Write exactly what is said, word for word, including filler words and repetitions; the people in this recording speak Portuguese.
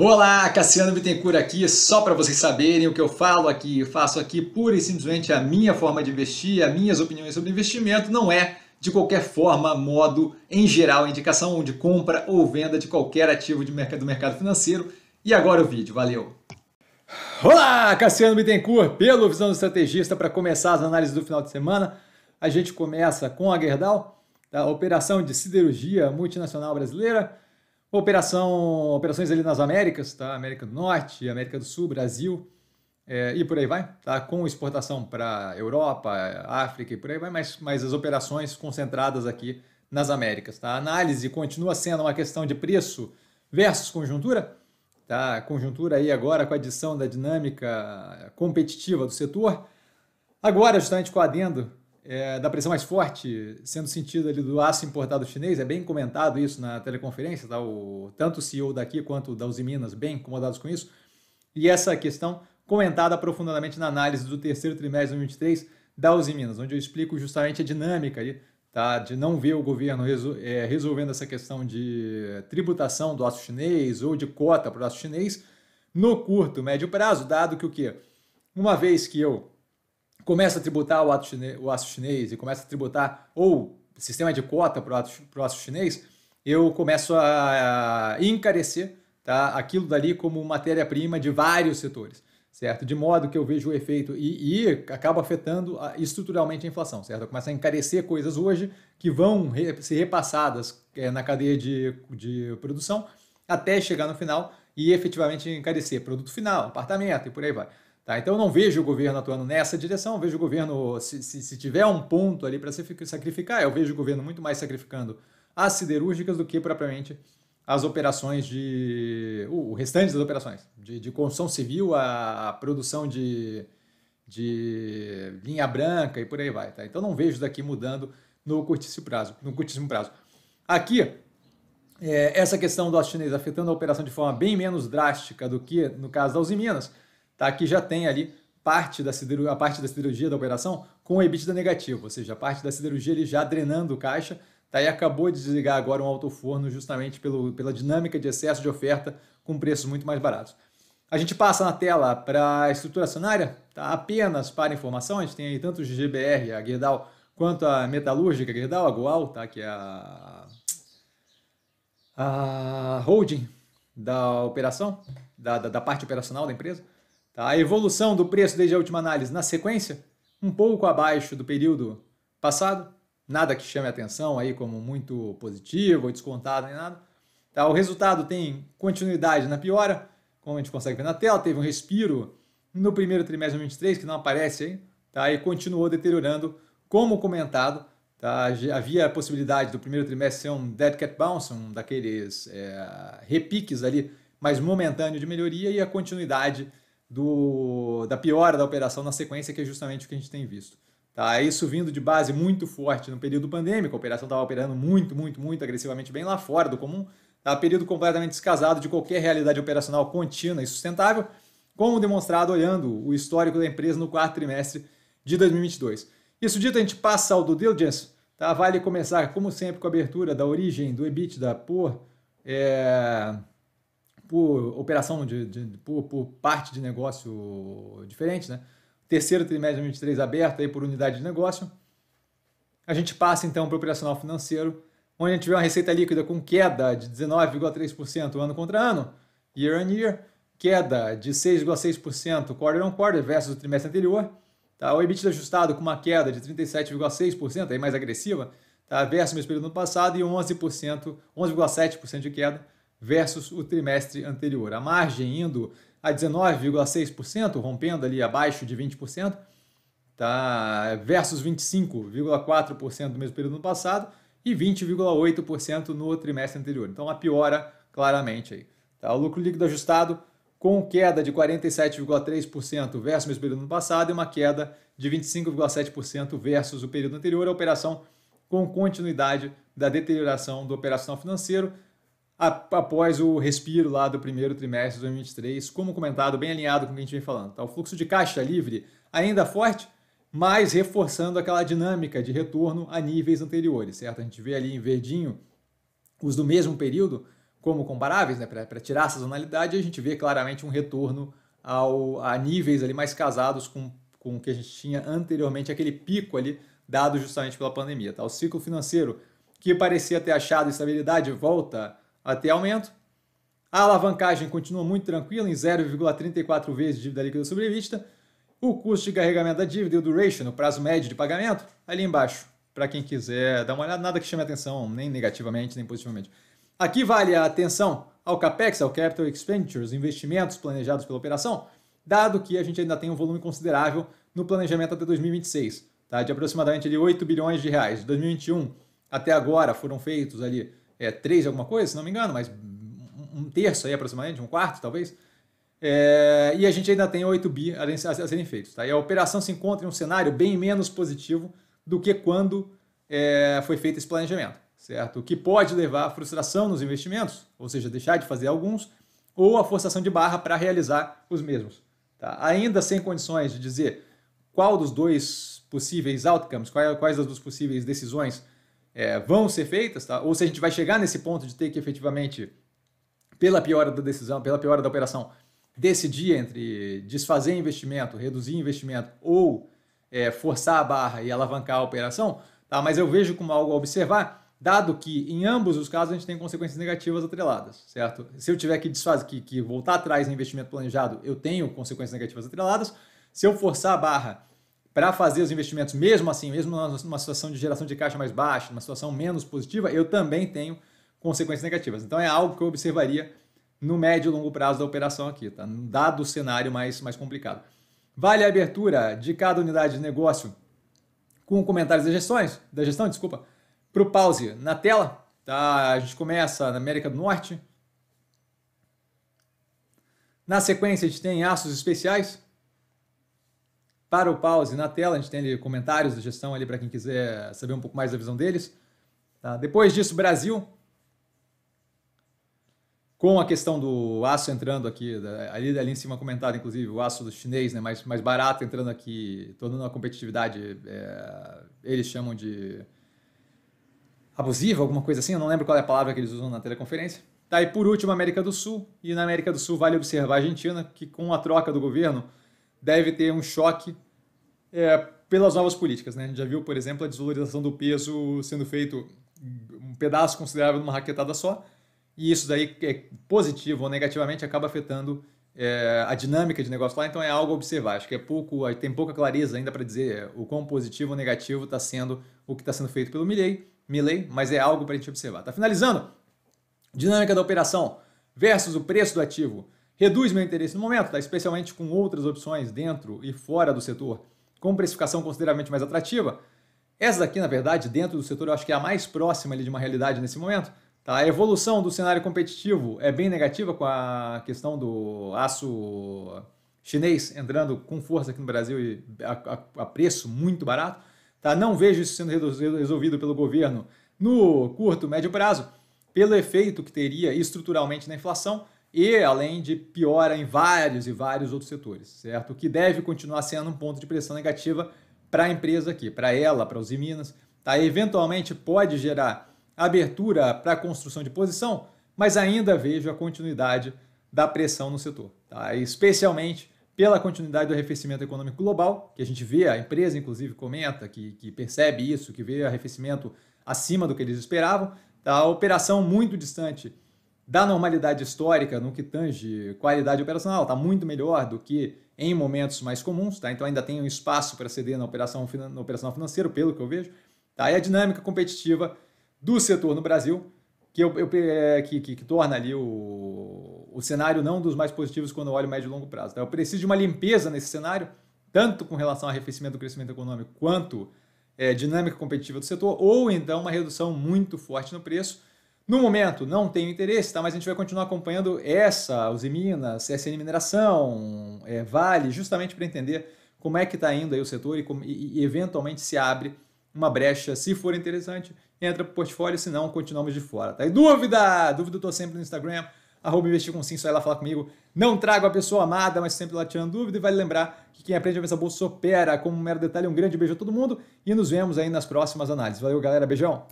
Olá, Cassiano Bittencourt aqui, só para vocês saberem o que eu falo aqui, eu faço aqui pura e simplesmente a minha forma de investir, as minhas opiniões sobre investimento, não é de qualquer forma, modo, em geral, indicação de compra ou venda de qualquer ativo de mercado, do mercado financeiro. E agora o vídeo, valeu! Olá, Cassiano Bittencourt, pelo Visão do Estrategista, para começar as análises do final de semana. A gente começa com a Gerdau, a operação de siderurgia multinacional brasileira, Operação, operações ali nas Américas, tá? América do Norte, América do Sul, Brasil é, e por aí vai, tá? Com exportação para Europa, África e por aí vai, mas, mas as operações concentradas aqui nas Américas. Tá? A análise continua sendo uma questão de preço versus conjuntura, tá? Conjuntura aí agora com a adição da dinâmica competitiva do setor, agora justamente com o adendo É, da pressão mais forte sendo sentido ali do aço importado chinês, é bem comentado isso na teleconferência, tá? O, tanto o C E O daqui quanto o da Usiminas bem incomodados com isso, e essa questão comentada profundamente na análise do terceiro trimestre de dois mil e vinte e três da Usiminas, onde eu explico justamente a dinâmica ali, tá? De não ver o governo resol, é, resolvendo essa questão de tributação do aço chinês ou de cota para o aço chinês no curto, médio prazo, dado que o quê? Uma vez que eu começa a tributar o, ato chinês, o aço chinês e começa a tributar ou sistema de cota para o aço chinês, eu começo a encarecer, tá, aquilo dali como matéria-prima de vários setores, certo? De modo que eu vejo o efeito e, e acaba afetando a, estruturalmente a inflação, certo? Eu começo a encarecer coisas hoje que vão re, ser repassadas é, na cadeia de, de produção até chegar no final e efetivamente encarecer produto final, apartamento e por aí vai. Tá, então eu não vejo o governo atuando nessa direção, eu vejo o governo, se, se, se tiver um ponto ali para sacrificar, eu vejo o governo muito mais sacrificando as siderúrgicas do que propriamente as operações de... o restante das operações, de, de construção civil, a produção de, de linha branca e por aí vai. Tá? Então não vejo daqui mudando no curtíssimo prazo. No curtíssimo prazo. Aqui, é, essa questão do aço chinês afetando a operação de forma bem menos drástica do que no caso da Usiminas, tá, que já tem ali parte da siderurgia, a parte da siderurgia da operação com o EBITDA negativo, ou seja, a parte da siderurgia ele já drenando o caixa, tá, e acabou de desligar agora um autoforno justamente pelo, pela dinâmica de excesso de oferta com preços muito mais baratos. A gente passa na tela para a estrutura acionária, tá, apenas para informação, a gente tem aí tanto o G B R, a Gerdau, quanto a metalúrgica, a Gerdau, a Gual, tá, que é a, a holding da operação, da, da, da parte operacional da empresa. A evolução do preço desde a última análise na sequência, um pouco abaixo do período passado, nada que chame a atenção aí como muito positivo ou descontado nem nada. Tá, o resultado tem continuidade na piora, como a gente consegue ver na tela, teve um respiro no primeiro trimestre de dois mil e vinte e três, que não aparece aí, tá, e continuou deteriorando, como comentado, tá, havia a possibilidade do primeiro trimestre ser um dead cat bounce, um daqueles é, repiques ali, mas momentâneo de melhoria, e a continuidade Do, da piora da operação na sequência, que é justamente o que a gente tem visto. Tá? Isso vindo de base muito forte no período pandêmico, a operação estava operando muito, muito, muito agressivamente bem lá fora do comum, tá? Período completamente descasado de qualquer realidade operacional contínua e sustentável, como demonstrado olhando o histórico da empresa no quarto trimestre de dois mil e vinte e dois. Isso dito, a gente passa ao do diligence, tá? Vale começar, como sempre, com a abertura da origem do EBITDA por... É... por operação, de, de por, por parte de negócio diferente, né? Terceiro trimestre de dois mil e vinte e três aberto aí por unidade de negócio. A gente passa então para o operacional financeiro, onde a gente vê uma receita líquida com queda de dezenove vírgula três por cento ano contra ano, year on year, queda de seis vírgula seis por cento quarter on quarter versus o trimestre anterior. Tá? O EBITDA ajustado com uma queda de trinta e sete vírgula seis por cento, aí mais agressiva, tá? Versus o mesmo período do ano passado, e onze vírgula sete por cento de queda versus o trimestre anterior. A margem indo a dezenove vírgula seis por cento, rompendo ali abaixo de vinte por cento, tá? Versus vinte e cinco vírgula quatro por cento do mesmo período do passado e vinte vírgula oito por cento no trimestre anterior. Então, a piora claramente aí. Tá? O lucro líquido ajustado com queda de quarenta e sete vírgula três por cento versus o mesmo período do passado e uma queda de vinte e cinco vírgula sete por cento versus o período anterior. A operação com continuidade da deterioração do operacional financeiro, após o respiro lá do primeiro trimestre de dois mil e vinte e três, como comentado, bem alinhado com o que a gente vem falando. Tá? O fluxo de caixa livre ainda forte, mas reforçando aquela dinâmica de retorno a níveis anteriores, certo? A gente vê ali em verdinho os do mesmo período, como comparáveis, né, para tirar a sazonalidade, a gente vê claramente um retorno ao, a níveis ali mais casados com, com o que a gente tinha anteriormente, aquele pico ali dado justamente pela pandemia. Tá? O ciclo financeiro, que parecia ter achado estabilidade, volta a ter aumento. A alavancagem continua muito tranquila, em zero vírgula trinta e quatro vezes dívida líquida sobre EBITDA. O custo de carregamento da dívida e o duration, no prazo médio de pagamento, ali embaixo, para quem quiser dar uma olhada, nada que chame atenção, nem negativamente, nem positivamente. Aqui vale a atenção ao CAPEX, ao Capital Expenditures, investimentos planejados pela operação, dado que a gente ainda tem um volume considerável no planejamento até dois mil e vinte e seis, tá? De aproximadamente ali, oito bilhões de reais. De dois mil e vinte e um até agora foram feitos ali é, três alguma coisa, se não me engano, mas um terço aí aproximadamente, um quarto talvez, é, e a gente ainda tem oito bi a serem feitos. Tá? E a operação se encontra em um cenário bem menos positivo do que quando é, foi feito esse planejamento, certo? O que pode levar à frustração nos investimentos, ou seja, deixar de fazer alguns, ou à forçação de barra para realizar os mesmos. Tá? Ainda sem condições de dizer qual dos dois possíveis outcomes, quais das duas possíveis decisões é, vão ser feitas, tá? Ou se a gente vai chegar nesse ponto de ter que efetivamente, pela piora da decisão, pela piora da operação, decidir entre desfazer investimento, reduzir investimento ou é, forçar a barra e alavancar a operação, tá? Mas eu vejo como algo a observar, dado que em ambos os casos a gente tem consequências negativas atreladas, certo? Se eu tiver que desfazer, que, que voltar atrás no investimento planejado, eu tenho consequências negativas atreladas. Se eu forçar a barra para fazer os investimentos, mesmo assim, mesmo numa situação de geração de caixa mais baixa, numa situação menos positiva, eu também tenho consequências negativas. Então é algo que eu observaria no médio e longo prazo da operação aqui, tá? Dado o cenário mais, mais complicado. Vale a abertura de cada unidade de negócio com comentários da gestão, da gestão, desculpa, para o pause na tela. Tá? A gente começa na América do Norte. Na sequência, a gente tem aços especiais. Para o pause na tela, a gente tem ali comentários da gestão ali para quem quiser saber um pouco mais da visão deles. Tá? Depois disso, Brasil, com a questão do aço entrando aqui, ali, ali em cima comentado, inclusive, o aço do chinês, né, mais, mais barato, entrando aqui, tornando a competitividade, é, eles chamam de abusiva, alguma coisa assim, eu não lembro qual é a palavra que eles usam na teleconferência. Tá, e por último, América do Sul, e na América do Sul vale observar a Argentina, que com a troca do governo deve ter um choque é, pelas novas políticas. Né? A gente já viu, por exemplo, a desvalorização do peso sendo feito um pedaço considerável numa raquetada só, e isso daí, é positivo ou negativamente, acaba afetando é, a dinâmica de negócio lá, então é algo a observar. Acho que é pouco, tem pouca clareza ainda para dizer o quão positivo ou negativo está sendo o que está sendo feito pelo Milei, Milei, mas é algo para a gente observar. Tá finalizando, dinâmica da operação versus o preço do ativo reduz meu interesse no momento, tá? Especialmente com outras opções dentro e fora do setor, com precificação consideravelmente mais atrativa. Essa daqui, na verdade, dentro do setor, eu acho que é a mais próxima ali de uma realidade nesse momento. A evolução do cenário competitivo é bem negativa com a questão do aço chinês entrando com força aqui no Brasil e a, a, a preço muito barato. Tá? Não vejo isso sendo resolvido pelo governo no curto, médio prazo, pelo efeito que teria estruturalmente na inflação e, além de piora em vários e vários outros setores, certo? O que deve continuar sendo um ponto de pressão negativa para a empresa aqui, para ela, para os Usiminas. Tá? Eventualmente pode gerar abertura para construção de posição, mas ainda vejo a continuidade da pressão no setor, tá? Especialmente pela continuidade do arrefecimento econômico global, que a gente vê, a empresa inclusive comenta que, que percebe isso, que vê arrefecimento acima do que eles esperavam, tá? A operação muito distante da normalidade histórica no que tange qualidade operacional, está muito melhor do que em momentos mais comuns, tá? Então ainda tem um espaço para ceder na operação, no operacional financeiro, pelo que eu vejo, tá? E a dinâmica competitiva do setor no Brasil, que, eu, eu, que, que, que torna ali o, o cenário não dos mais positivos quando eu olho médio e longo prazo. Tá? Eu preciso de uma limpeza nesse cenário, tanto com relação ao arrefecimento do crescimento econômico, quanto é, dinâmica competitiva do setor, ou então uma redução muito forte no preço. No momento, não tenho interesse, tá? Mas a gente vai continuar acompanhando essa, Usiminas, C S N Mineração, é, Vale, justamente para entender como é que está indo aí o setor e, como, e, e eventualmente se abre uma brecha, se for interessante, entra pro portfólio, se não, continuamos de fora, tá? E dúvida? Dúvida eu tô sempre no Instagram, arroba Investir com SIM, só ir lá falar comigo. Não trago a pessoa amada, mas sempre lá tirando dúvida. E vale lembrar que quem aprende a ver essa bolsa opera. Como um mero detalhe, um grande beijo a todo mundo e nos vemos aí nas próximas análises. Valeu, galera. Beijão!